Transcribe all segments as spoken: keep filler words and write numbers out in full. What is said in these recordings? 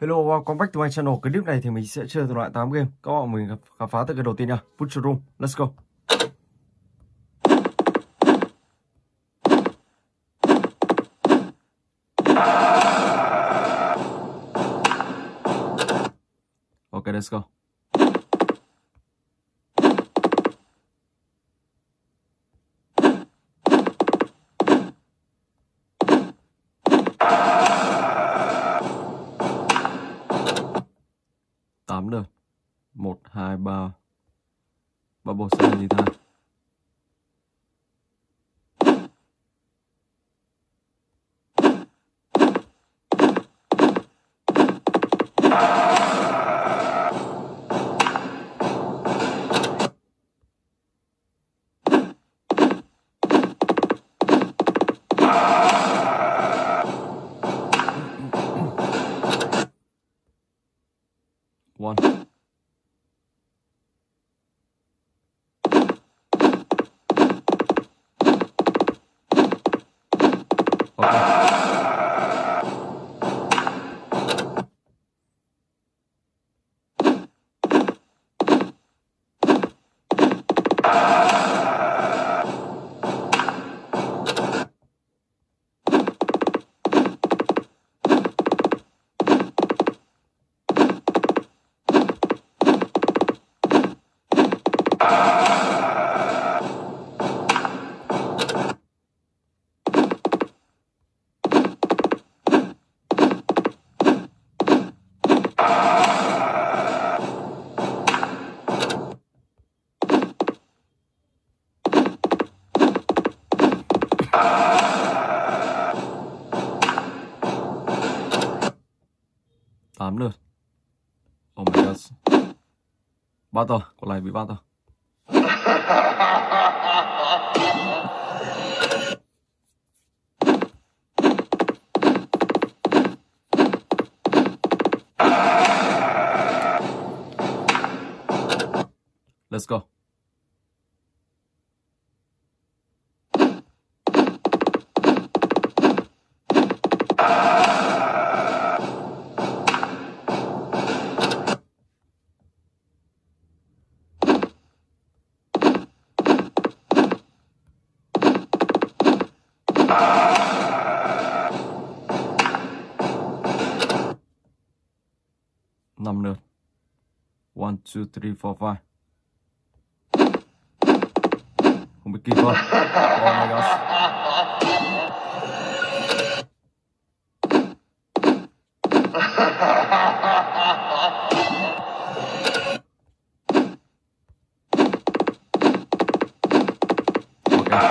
Hello, welcome back to my channel. Cái clip này thì mình sẽ chơi từ loại tám game. Các bạn mình khám phá từ cái đầu tiên nha. Butcher Room, let's go. Okay, let's go. Được một hai ba ba bộ xe gì ta, one tám lượt. Oh my god. Ba tờ, còn lại bị ba tờ. Let's go. năm lượt. One, two, three, four, five. Không biết kịp hơn. Oh my gosh. Okay.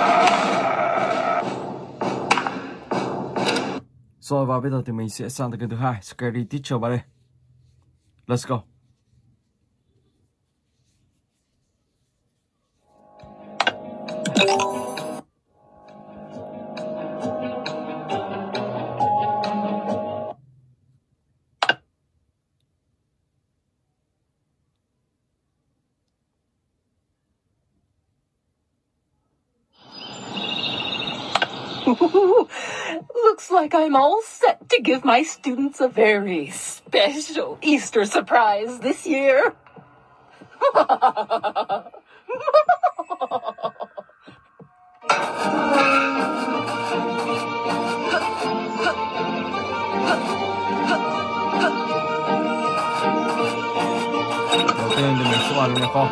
Rồi và bây giờ thì mình sẽ sang tới kênh thứ hai, Scary Teacher ba D. Let's go. Looks like I'm all set to give my students a very special Easter surprise this year. Đầu tiên thì mình sẽ vào lên nhà kho,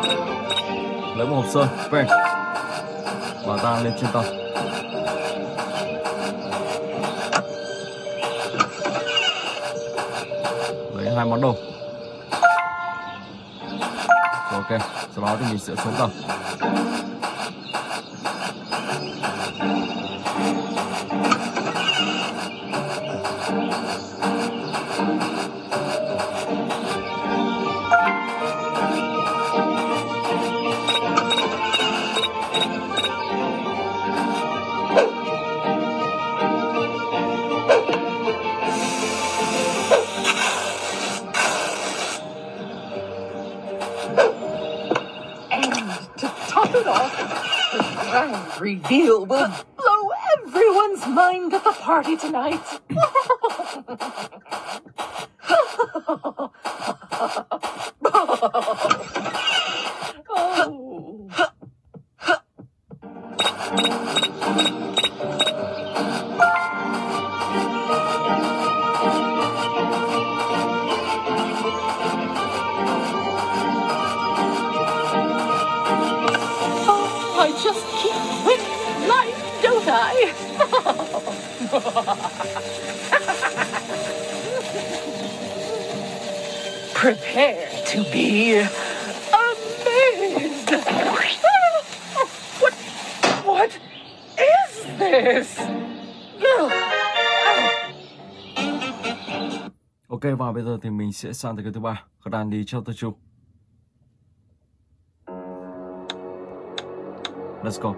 lấy một hộp sơn về và ta lên trên tàu. Hai món đồ. Ok, sau đó thì mình sẽ xuống tầng. Reveal will blow everyone's mind at the party tonight. just keep with life, don't I? Prepare to be amazed. What? What is this? Ok, và bây giờ thì mình sẽ sang tới cái thứ ba, Granny Chapter Two. Let's go.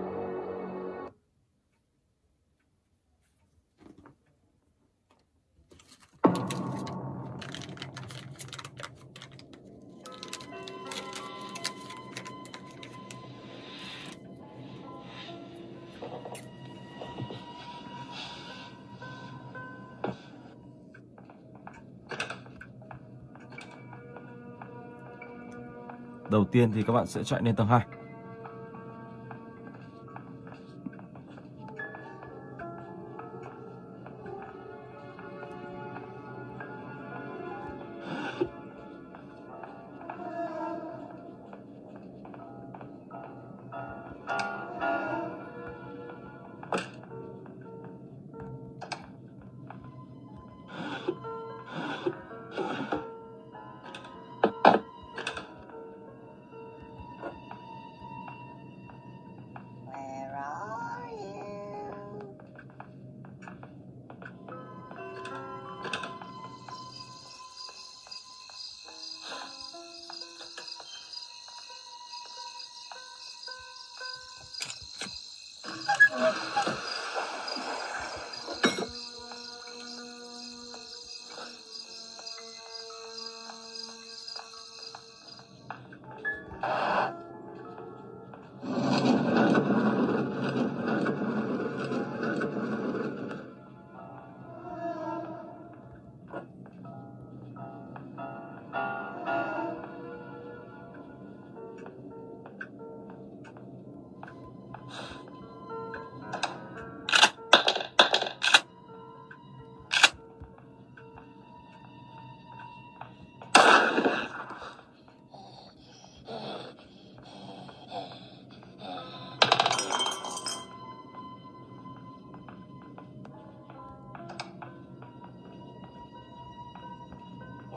Đầu tiên thì các bạn sẽ chạy lên tầng hai.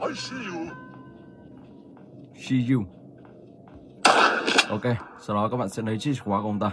I see you. See you. Ok, sau đó các bạn sẽ lấy chìa khóa của ông ta.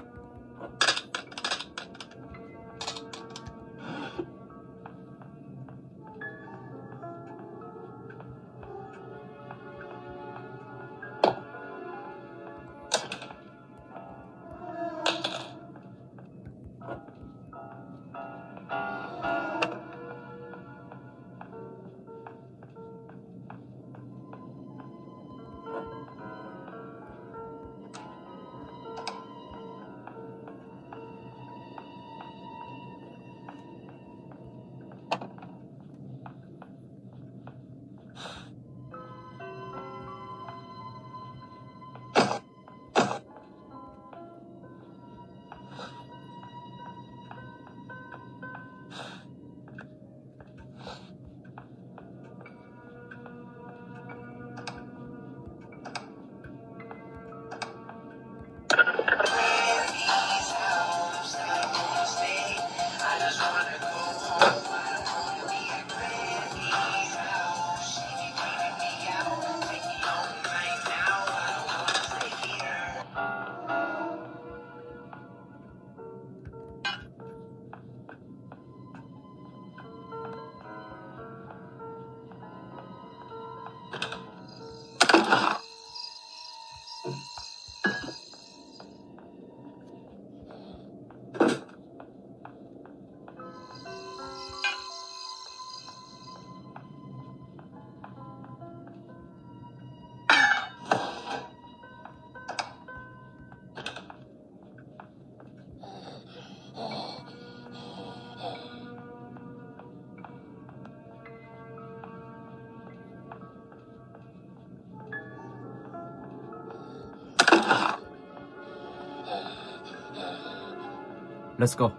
Let's go.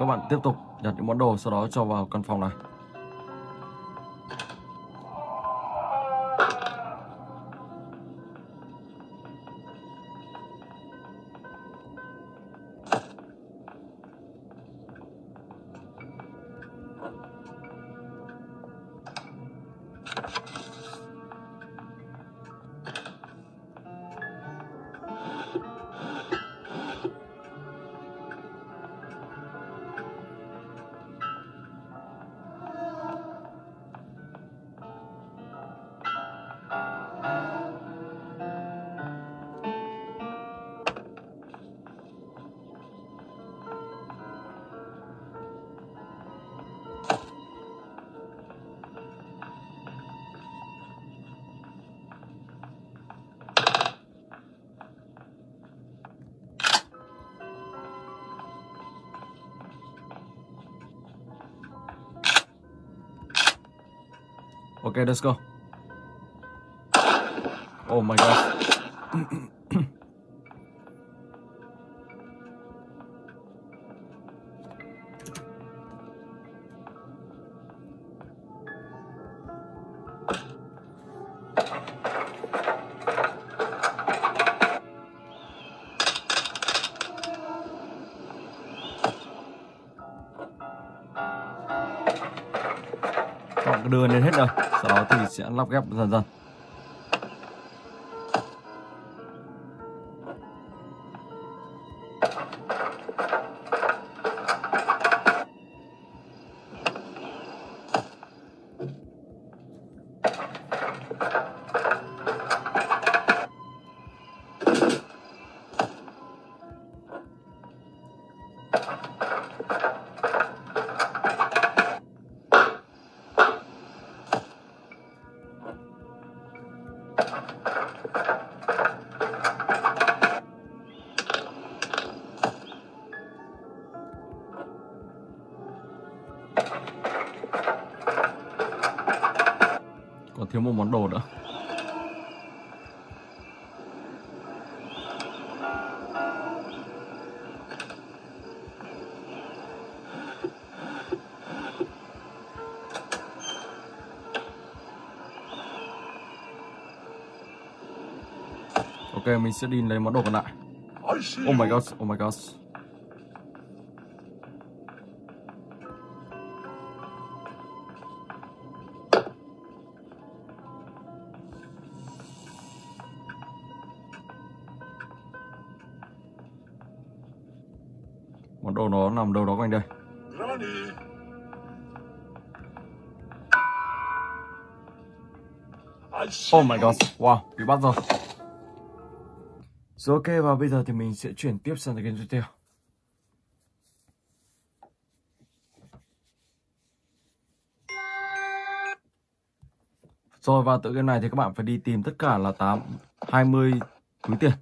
Các bạn tiếp tục nhặt những món đồ, sau đó cho vào căn phòng này. Okay, let's go. Oh my god. Đưa lên hết rồi, sau đó thì sẽ lắp ghép dần dần. Thiếu một món đồ nữa. Ok, mình sẽ đi lấy món đồ còn lại. Oh my god, oh my god. Món đồ nó nằm đâu đó quanh đây. Oh my god, wow, bị bắt rồi. Rồi ok, và bây giờ thì mình sẽ chuyển tiếp sang cái game tiếp theo. Rồi và tựa game này thì các bạn phải đi tìm tất cả là tám, hai mươi túi tiền.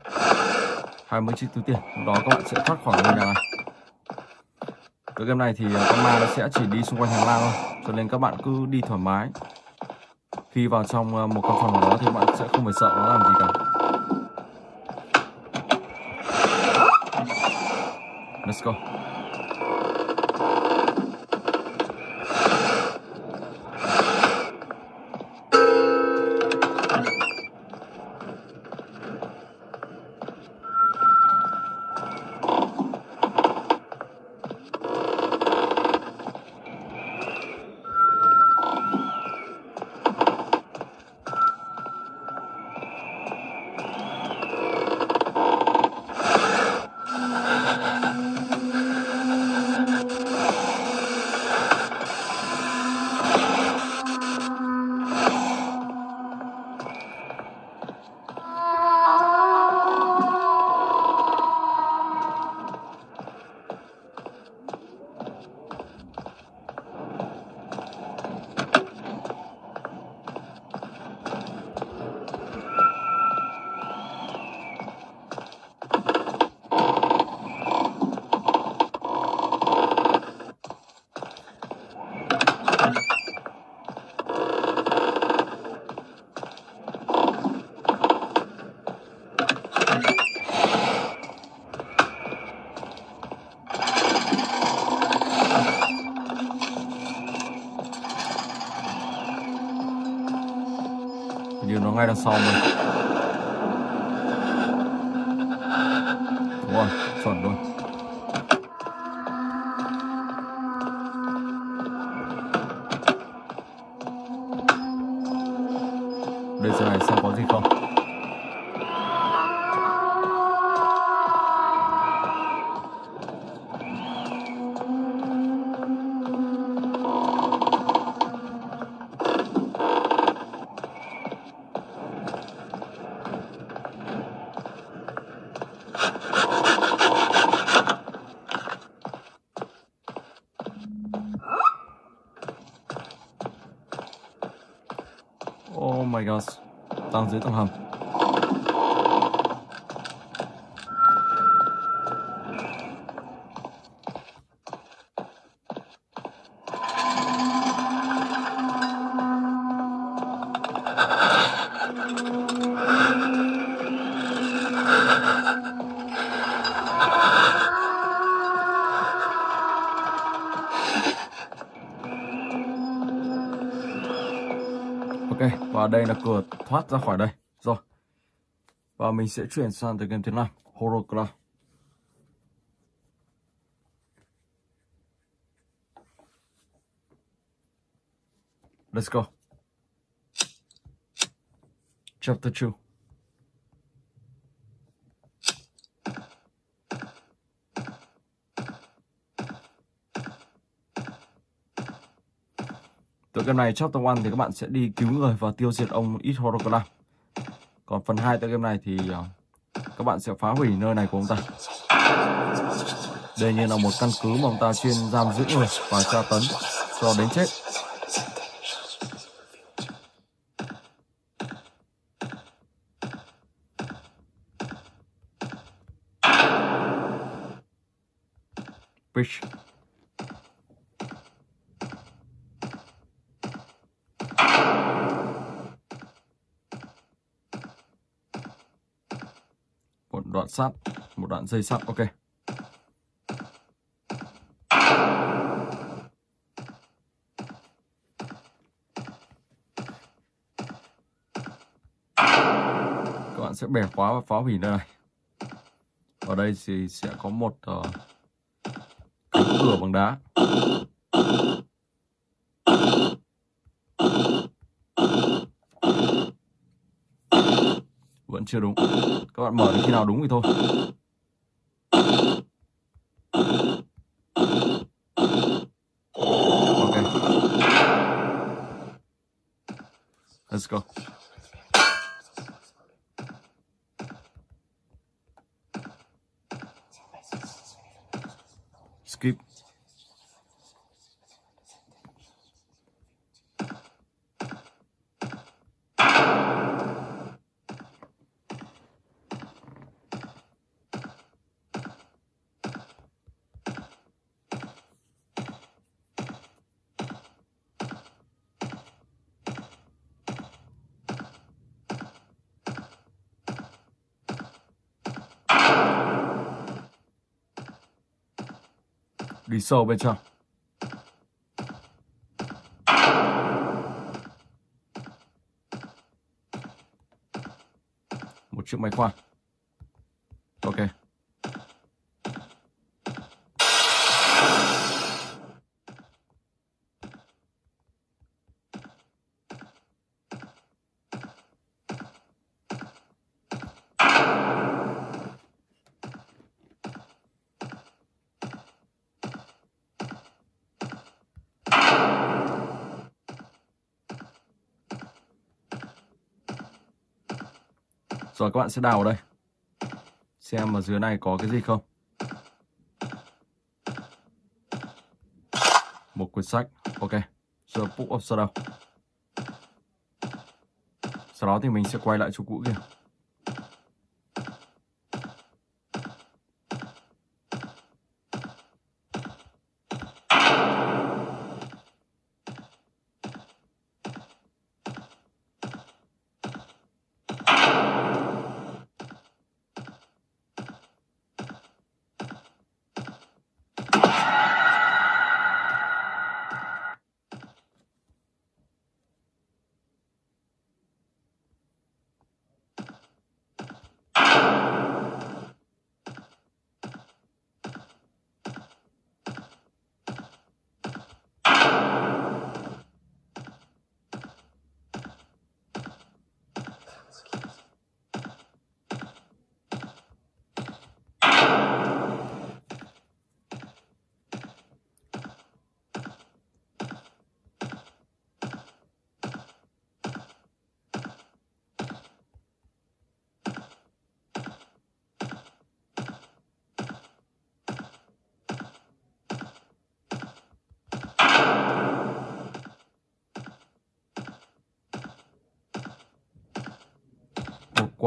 hai mươi chiếc túi tiền, đó các bạn sẽ thoát khỏi ngôi nhà này. Cái game này thì con ma nó sẽ chỉ đi xung quanh hành lang thôi, cho nên các bạn cứ đi thoải mái. Khi vào trong một căn phòng đó thì bạn sẽ không phải sợ nó làm gì cả. Let's go. Nhìn nó ngay đằng sau mình. Đúng rồi, chuẩn luôn. Đây giờ này xem có gì không. Đang dưới tầng hầm. Ok, và đây là cửa thoát ra khỏi đây rồi, và mình sẽ chuyển sang tới game thứ năm, Horror Club. Let's go. Chapter Two. Tựa game này chapter one thì các bạn sẽ đi cứu người và tiêu diệt ông ít Horror Club. Còn phần hai tựa game này thì các bạn sẽ phá hủy nơi này của ông ta. Đây như là một căn cứ mà ông ta chuyên giam giữ người và tra tấn cho đến chết. Bitch. Đoạn sắt, một đoạn dây sắt, ok. Các bạn sẽ bẻ khóa và phá hủy nơi này. Ở đây thì sẽ có một uh, cái cửa bằng đá. Vẫn chưa đúng. Các bạn mở đến khi nào đúng thì thôi. Ok. Let's go. Skip. Đi sâu bên trong. Một chiếc máy khoan. Ok. Rồi các bạn sẽ đào ở đây. Xem ở dưới này có cái gì không. Một quyển sách. Ok. Giờ book of shadow. Sau đó thì mình sẽ quay lại chỗ cũ kia.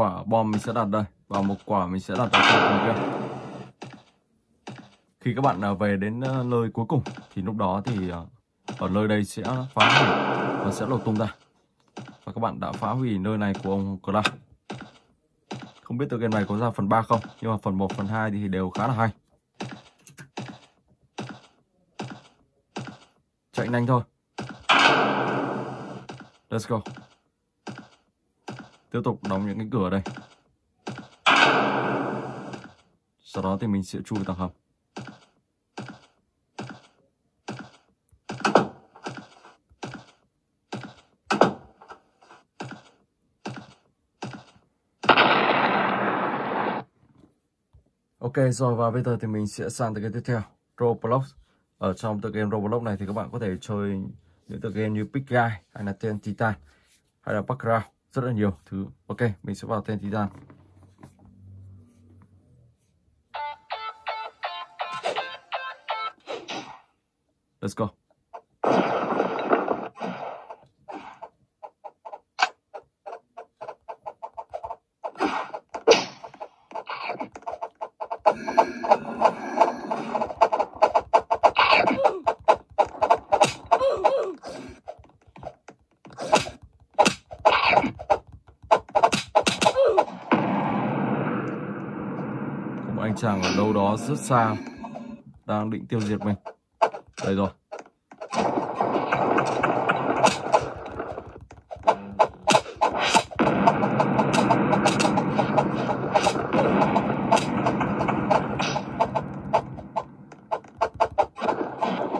quả bom mình sẽ đặt đây và một quả mình sẽ đặt ở trên kia. Khi các bạn về đến nơi cuối cùng thì lúc đó thì ở nơi đây sẽ phá hủy và sẽ lột tung ra. Và các bạn đã phá hủy nơi này của ông Cloud. Không biết tựa game này có ra phần ba không, nhưng mà phần một, phần hai thì đều khá là hay. Chạy nhanh thôi. Let's go. Tiếp tục đóng những cái cửa đây. Sau đó thì mình sẽ chui tầng hầm. Ok rồi, và bây giờ thì mình sẽ sang tới cái tiếp theo, Roblox. Ở trong tựa game Roblox này thì các bạn có thể chơi những tựa game như Piggy hay là Teen Titans hay là Parkour, rất là nhiều thứ. Ok, mình sẽ vào Teen Titans. Let's go. Anh chàng ở đâu đó rất xa đang định tiêu diệt mình. Đây rồi.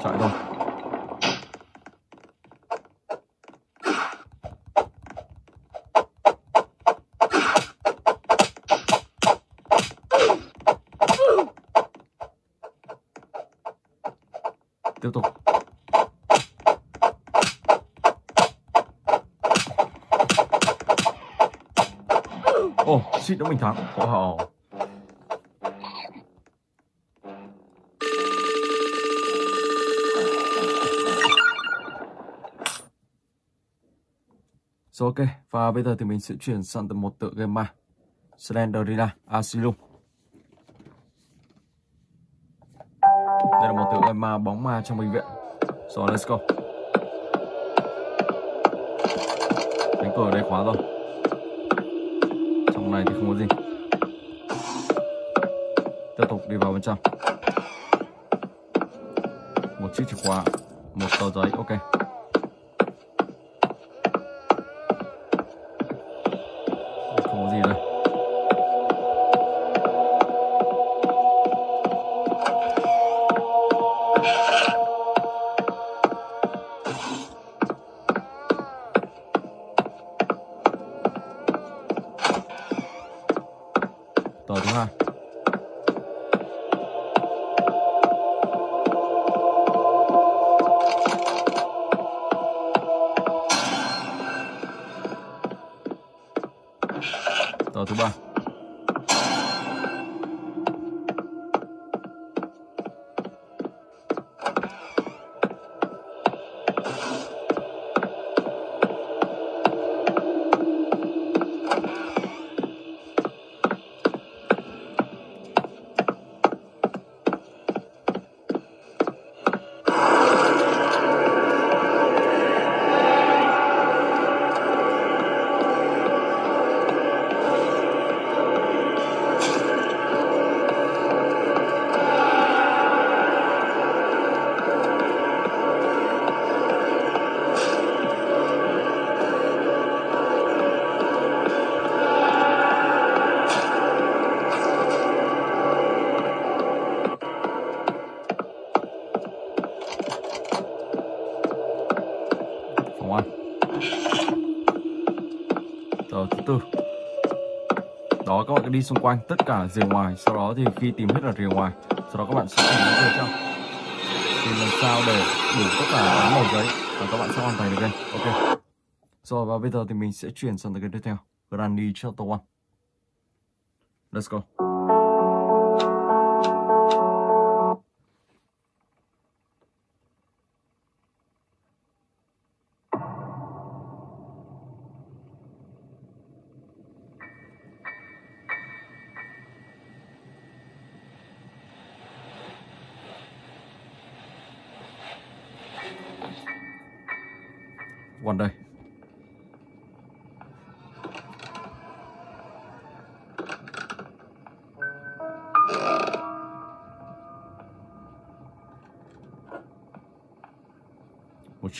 Chạy rồi. Tiếp tục. Ồ, oh, shit, đó mình thắng. Wow. Rồi ok, và bây giờ thì mình sẽ chuyển sang từ một tựa game ma, Slendrina Asylum. Đây là một tựa game ma bóng ma trong bệnh viện. So let's go. Cánh cửa ở đây khóa rồi. Trong này thì không có gì. Tiếp tục đi vào bên trong. Một chiếc chìa khóa, một tờ giấy, ok. Không có gì đây. Tờ thứ ba. Tờ thứ tư. Đó, các bạn cứ đi xung quanh tất cả rìa ngoài, sau đó thì khi tìm hết ở rìa ngoài, sau đó các bạn sẽ tìm đến rìa trong. Tìm làm sao để đủ tất cả tám màu giấy và các bạn sẽ hoàn thành được đây. Ok. Rồi, và bây giờ thì mình sẽ chuyển sang tới cái tiếp theo, Granny Chapter One. Let's go. one day. What's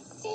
seek.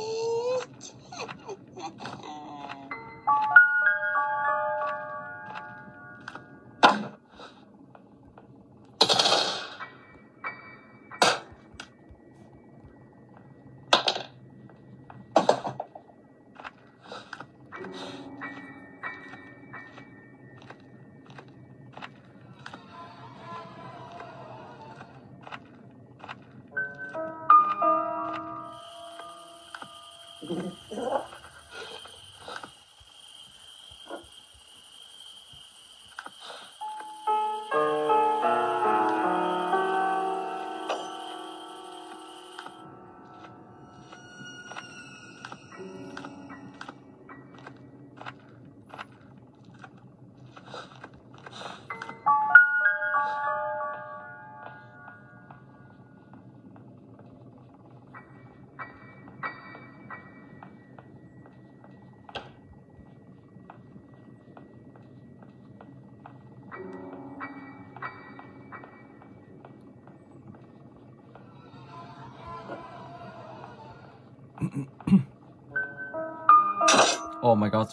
Oh my god.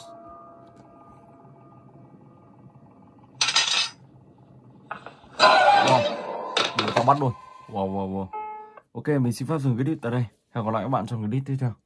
Wow, mình có bắt luôn. Wow wow wow. Ok, mình xin phép dừng clip tại đây. Hẹn gặp lại các bạn trong clip tiếp theo.